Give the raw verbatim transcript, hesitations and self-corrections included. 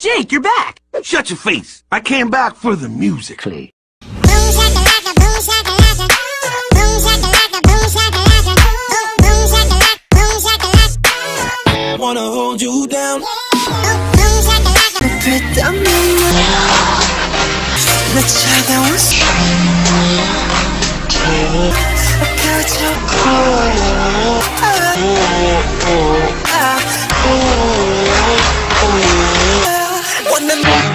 Jake, you're back! Shut your face! I came back for the musically. Wanna hold you down. One